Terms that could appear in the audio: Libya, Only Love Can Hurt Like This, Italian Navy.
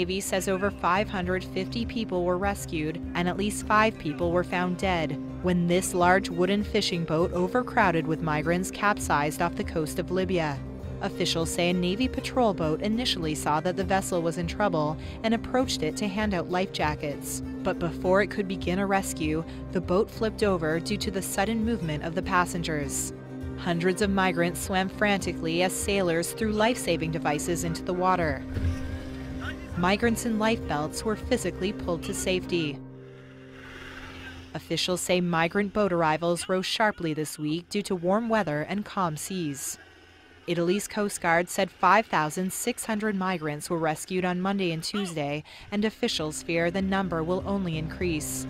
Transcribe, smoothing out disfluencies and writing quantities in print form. Navy says over 550 people were rescued and at least 5 people were found dead when this large wooden fishing boat overcrowded with migrants capsized off the coast of Libya. Officials say a Navy patrol boat initially saw that the vessel was in trouble and approached it to hand out life jackets. But before it could begin a rescue, the boat flipped over due to the sudden movement of the passengers. Hundreds of migrants swam frantically as sailors threw life-saving devices into the water. Migrants in life belts were physically pulled to safety. Officials say migrant boat arrivals rose sharply this week due to warm weather and calm seas. Italy's Coast Guard said 5,600 migrants were rescued on Monday and Tuesday, and officials fear the number will only increase.